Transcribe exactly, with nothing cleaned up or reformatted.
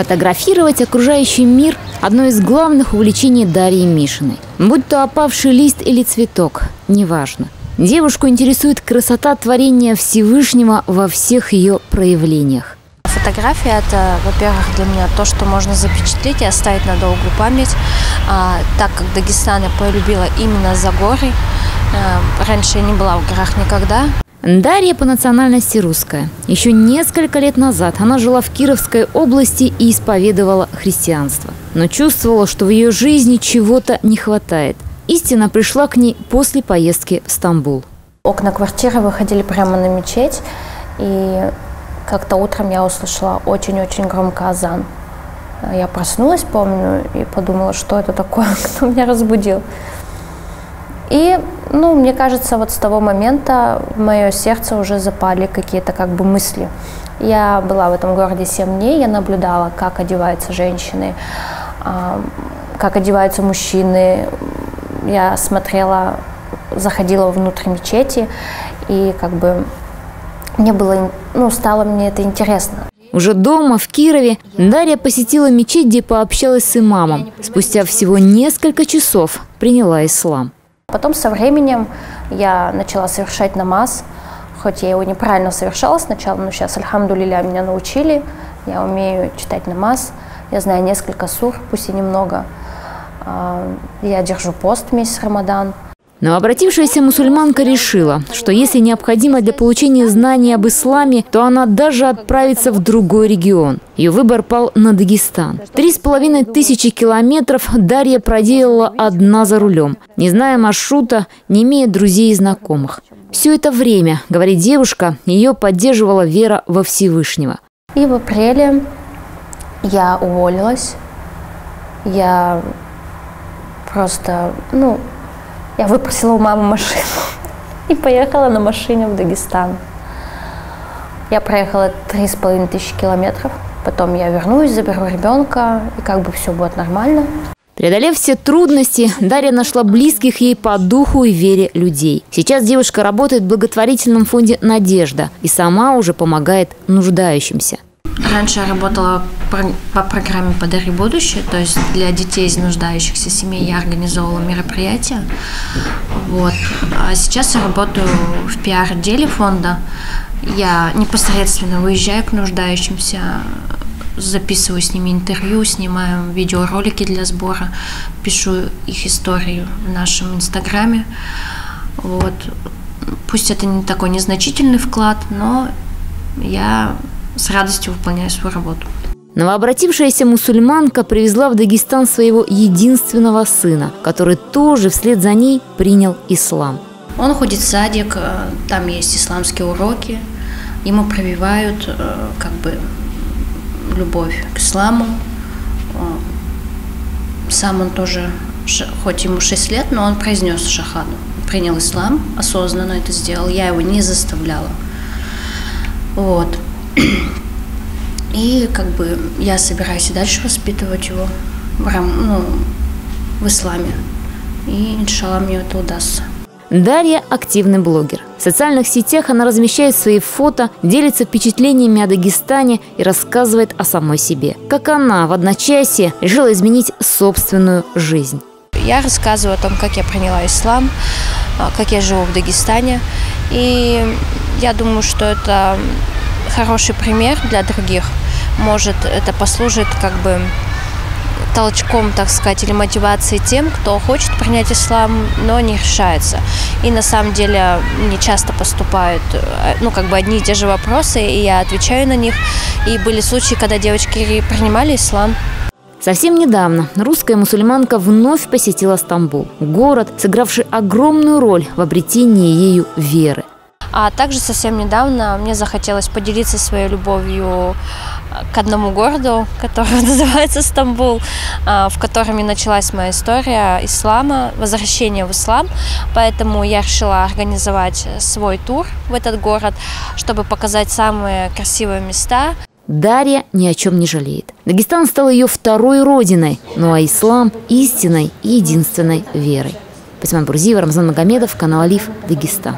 Фотографировать окружающий мир – одно из главных увлечений Дарьи Мишиной. Будь то опавший лист или цветок – неважно. Девушку интересует красота творения Всевышнего во всех ее проявлениях. Фотография – это, во-первых, для меня то, что можно запечатлеть и оставить на долгую память, а, так как Дагестан я полюбила именно за горы. А, раньше я не была в горах никогда. Дарья по национальности русская. Еще несколько лет назад она жила в Кировской области и исповедовала христианство. Но чувствовала, что в ее жизни чего-то не хватает. Истина пришла к ней после поездки в Стамбул. Окна квартиры выходили прямо на мечеть, и как-то утром я услышала очень-очень громко азан. Я проснулась, помню, и подумала, что это такое, кто меня разбудил. И, ну, мне кажется, вот с того момента в мое сердце уже запали какие-то как бы мысли. Я была в этом городе семь дней, я наблюдала, как одеваются женщины, как одеваются мужчины. Я смотрела, заходила внутрь мечети, и как бы мне было, ну, стало мне это интересно. Уже дома, в Кирове, Дарья посетила мечеть, где пообщалась с имамом. Спустя всего несколько часов приняла ислам. Потом со временем я начала совершать намаз, хоть я его неправильно совершала сначала, но сейчас, альхамдулилля, меня научили, я умею читать намаз, я знаю несколько сур, пусть и немного, я держу пост месяц Рамадан. Но обратившаяся мусульманка решила, что если необходимо для получения знаний об исламе, то она даже отправится в другой регион. Ее выбор пал на Дагестан. Три с половиной тысячи километров Дарья проделала одна за рулем, не зная маршрута, не имея друзей и знакомых. Все это время, говорит девушка, ее поддерживала вера во Всевышнего. И в апреле я уволилась. Я просто, ну... Я выпросила у мамы машину и поехала на машине в Дагестан. Я проехала три с половиной тысячи километров. Потом я вернусь, заберу ребенка, и как бы все будет нормально. Преодолев все трудности, Дарья нашла близких ей по духу и вере людей. Сейчас девушка работает в благотворительном фонде «Надежда» и сама уже помогает нуждающимся. Раньше я работала по программе «Подари будущее», то есть для детей из нуждающихся семей я организовывала мероприятия. Вот. А сейчас я работаю в пиар-отделе фонда. Я непосредственно выезжаю к нуждающимся, записываю с ними интервью, снимаю видеоролики для сбора, пишу их истории в нашем инстаграме. Вот. Пусть это не такой незначительный вклад, но я... с радостью выполняю свою работу. Новообратившаяся мусульманка привезла в Дагестан своего единственного сына, который тоже вслед за ней принял ислам. Он ходит в садик, там есть исламские уроки, ему прививают как бы любовь к исламу. Сам он тоже, хоть ему шесть лет, но он произнес шахаду, принял ислам, осознанно это сделал, я его не заставляла. Вот. И как бы я собираюсь и дальше воспитывать его в, рам... ну, в исламе. И, иншалла, мне это удастся. Дарья – активный блогер. В социальных сетях она размещает свои фото, делится впечатлениями о Дагестане и рассказывает о самой себе. Как она в одночасье решила изменить собственную жизнь. Я рассказываю о том, как я приняла ислам, как я живу в Дагестане. И я думаю, что это... хороший пример для других. Может, это послужит как бы толчком, так сказать, или мотивацией тем, кто хочет принять ислам, но не решается. И на самом деле мне часто поступают, ну, как бы одни и те же вопросы, и я отвечаю на них. И были случаи, когда девочки принимали ислам. Совсем недавно русская мусульманка вновь посетила Стамбул. Город, сыгравший огромную роль в обретении ею веры. А также совсем недавно мне захотелось поделиться своей любовью к одному городу, который называется Стамбул, в котором и началась моя история ислама, возвращение в ислам. Поэтому я решила организовать свой тур в этот город, чтобы показать самые красивые места. Дарья ни о чем не жалеет. Дагестан стал ее второй родиной, ну а ислам – истинной и единственной верой. Рамзан Магомедов, канал Алиф, Дагестан.